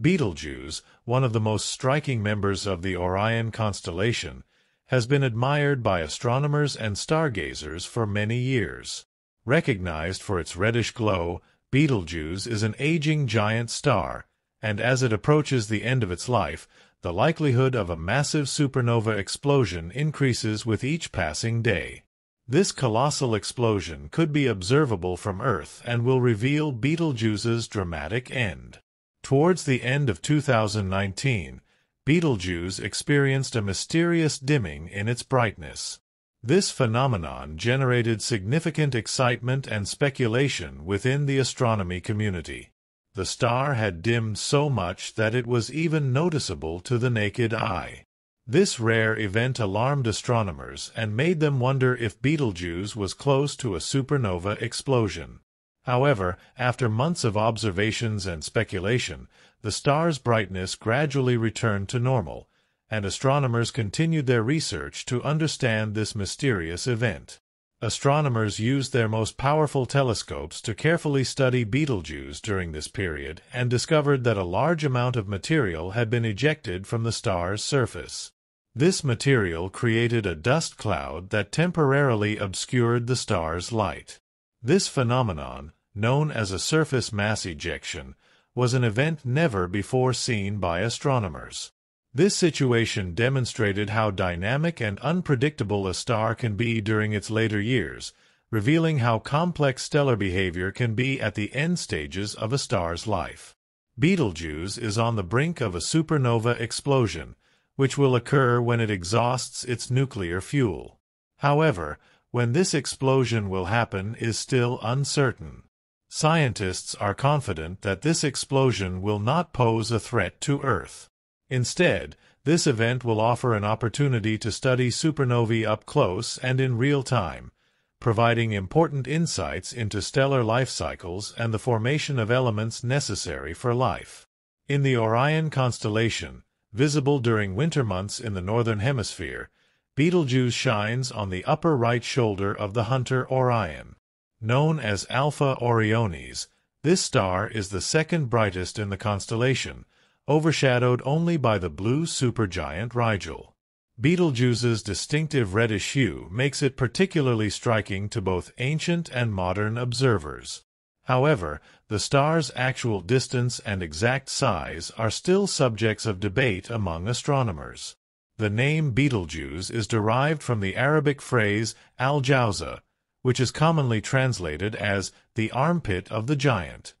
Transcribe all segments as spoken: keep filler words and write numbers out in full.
Betelgeuse, one of the most striking members of the Orion constellation, has been admired by astronomers and stargazers for many years. Recognized for its reddish glow, Betelgeuse is an aging giant star, and as it approaches the end of its life, the likelihood of a massive supernova explosion increases with each passing day. This colossal explosion could be observable from Earth and will reveal Betelgeuse's dramatic end. Towards the end of two thousand nineteen, Betelgeuse experienced a mysterious dimming in its brightness. This phenomenon generated significant excitement and speculation within the astronomy community. The star had dimmed so much that it was even noticeable to the naked eye. This rare event alarmed astronomers and made them wonder if Betelgeuse was close to a supernova explosion. However, after months of observations and speculation, the star's brightness gradually returned to normal, and astronomers continued their research to understand this mysterious event. Astronomers used their most powerful telescopes to carefully study Betelgeuse during this period and discovered that a large amount of material had been ejected from the star's surface. This material created a dust cloud that temporarily obscured the star's light. This phenomenon, known as a surface mass ejection, was an event never before seen by astronomers. This situation demonstrated how dynamic and unpredictable a star can be during its later years, revealing how complex stellar behavior can be at the end stages of a star's life. Betelgeuse is on the brink of a supernova explosion, which will occur when it exhausts its nuclear fuel. However, when this explosion will happen is still uncertain. Scientists are confident that this explosion will not pose a threat to Earth. Instead, this event will offer an opportunity to study supernovae up close and in real time, providing important insights into stellar life cycles and the formation of elements necessary for life. In the Orion constellation, visible during winter months in the northern hemisphere, Betelgeuse shines on the upper right shoulder of the hunter Orion. Known as Alpha Orionis, this star is the second brightest in the constellation, overshadowed only by the blue supergiant Rigel. Betelgeuse's distinctive reddish hue makes it particularly striking to both ancient and modern observers. However, the star's actual distance and exact size are still subjects of debate among astronomers. The name Betelgeuse is derived from the Arabic phrase al-Jawza, which is commonly translated as the armpit of the giant.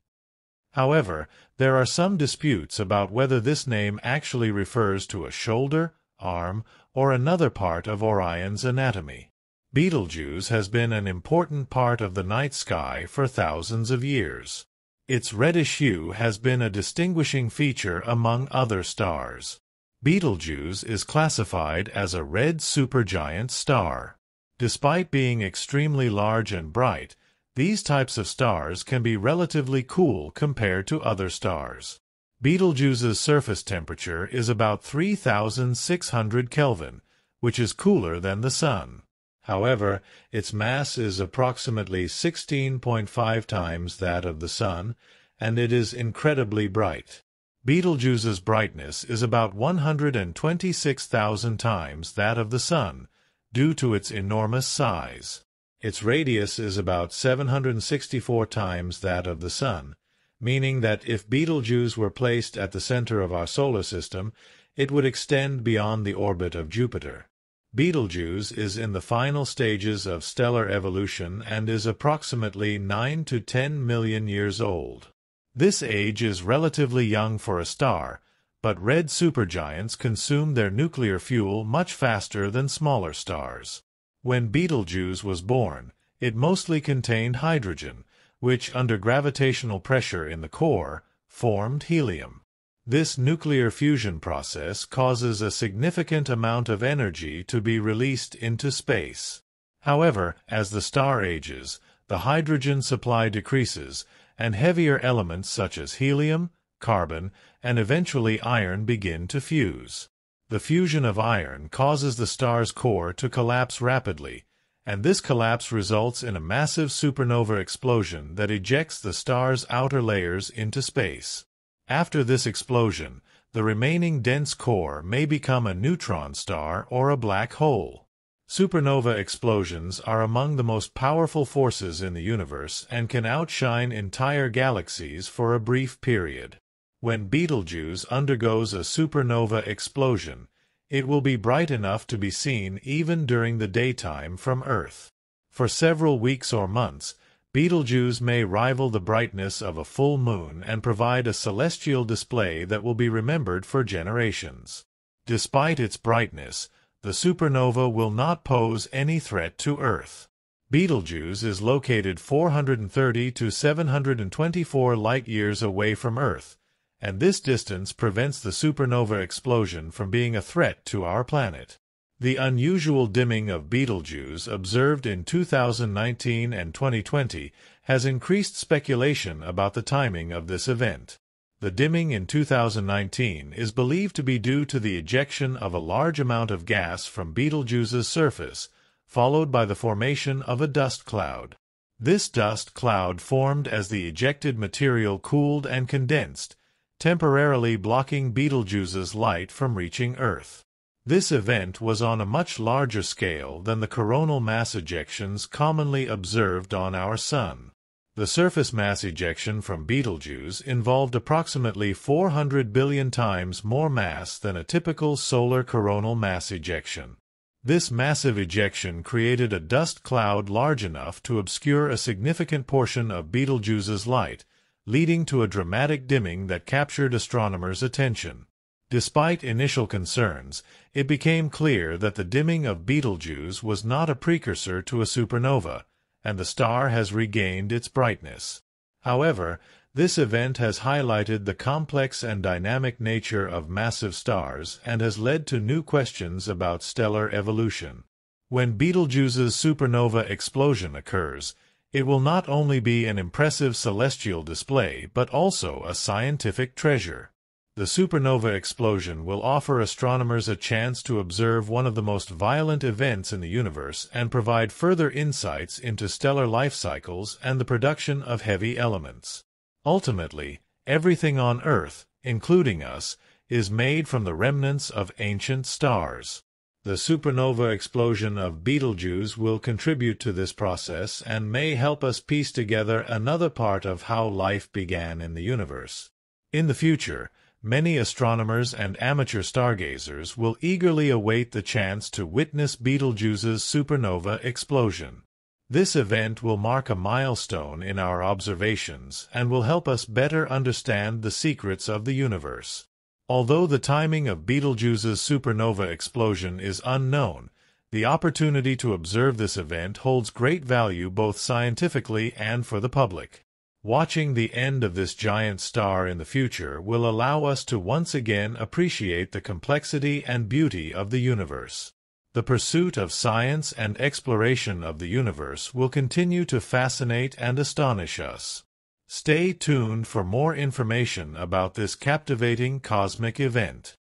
However, there are some disputes about whether this name actually refers to a shoulder, arm, or another part of Orion's anatomy. Betelgeuse has been an important part of the night sky for thousands of years. Its reddish hue has been a distinguishing feature among other stars. Betelgeuse is classified as a red supergiant star. Despite being extremely large and bright, these types of stars can be relatively cool compared to other stars. Betelgeuse's surface temperature is about three thousand six hundred Kelvin, which is cooler than the Sun. However, its mass is approximately sixteen point five times that of the Sun, and it is incredibly bright. Betelgeuse's brightness is about one hundred twenty-six thousand times that of the Sun, due to its enormous size. Its radius is about seven hundred sixty-four times that of the Sun, meaning that if Betelgeuse were placed at the center of our solar system, it would extend beyond the orbit of Jupiter. Betelgeuse is in the final stages of stellar evolution and is approximately nine to ten million years old. This age is relatively young for a star, but red supergiants consume their nuclear fuel much faster than smaller stars. When Betelgeuse was born, it mostly contained hydrogen, which, under gravitational pressure in the core, formed helium. This nuclear fusion process causes a significant amount of energy to be released into space. However, as the star ages, the hydrogen supply decreases, and heavier elements such as helium, carbon, and eventually iron begin to fuse. The fusion of iron causes the star's core to collapse rapidly, and this collapse results in a massive supernova explosion that ejects the star's outer layers into space. After this explosion, the remaining dense core may become a neutron star or a black hole. Supernova explosions are among the most powerful forces in the universe and can outshine entire galaxies for a brief period. When Betelgeuse undergoes a supernova explosion, it will be bright enough to be seen even during the daytime from Earth. For several weeks or months, Betelgeuse may rival the brightness of a full moon and provide a celestial display that will be remembered for generations. Despite its brightness, the supernova will not pose any threat to Earth. Betelgeuse is located four hundred thirty to seven hundred twenty-four light-years away from Earth, and this distance prevents the supernova explosion from being a threat to our planet. The unusual dimming of Betelgeuse observed in two thousand nineteen and twenty twenty has increased speculation about the timing of this event. The dimming in two thousand nineteen is believed to be due to the ejection of a large amount of gas from Betelgeuse's surface, followed by the formation of a dust cloud. This dust cloud formed as the ejected material cooled and condensed, temporarily blocking Betelgeuse's light from reaching Earth. This event was on a much larger scale than the coronal mass ejections commonly observed on our Sun. The surface mass ejection from Betelgeuse involved approximately four hundred billion times more mass than a typical solar coronal mass ejection. This massive ejection created a dust cloud large enough to obscure a significant portion of Betelgeuse's light, leading to a dramatic dimming that captured astronomers' attention. Despite initial concerns, it became clear that the dimming of Betelgeuse was not a precursor to a supernova, and the star has regained its brightness. However, this event has highlighted the complex and dynamic nature of massive stars and has led to new questions about stellar evolution. When Betelgeuse's supernova explosion occurs, it will not only be an impressive celestial display but also a scientific treasure. The supernova explosion will offer astronomers a chance to observe one of the most violent events in the universe and provide further insights into stellar life cycles and the production of heavy elements. Ultimately, everything on Earth, including us, is made from the remnants of ancient stars. The supernova explosion of Betelgeuse will contribute to this process and may help us piece together another part of how life began in the universe. In the future, many astronomers and amateur stargazers will eagerly await the chance to witness Betelgeuse's supernova explosion. This event will mark a milestone in our observations and will help us better understand the secrets of the universe. Although the timing of Betelgeuse's supernova explosion is unknown, the opportunity to observe this event holds great value both scientifically and for the public. Watching the end of this giant star in the future will allow us to once again appreciate the complexity and beauty of the universe. The pursuit of science and exploration of the universe will continue to fascinate and astonish us. Stay tuned for more information about this captivating cosmic event.